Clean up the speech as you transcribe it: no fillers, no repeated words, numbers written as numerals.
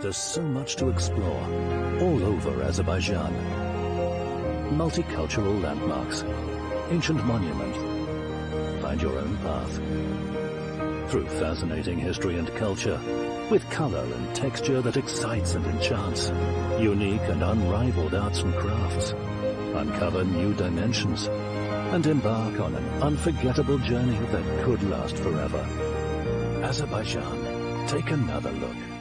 There's so much to explore all over Azerbaijan. Multicultural landmarks, ancient monuments. Find your own path through fascinating history and culture, with color and texture that excites and enchants, unique and unrivaled arts and crafts. Uncover new dimensions and embark on an unforgettable journey that could last forever. Azerbaijan, take another look.